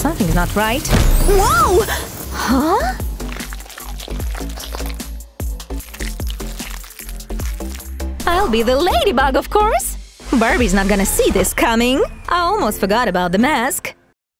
Something's not right. Whoa! Huh? I'll be the ladybug, of course! Barbie's not gonna see this coming! I almost forgot about the mask.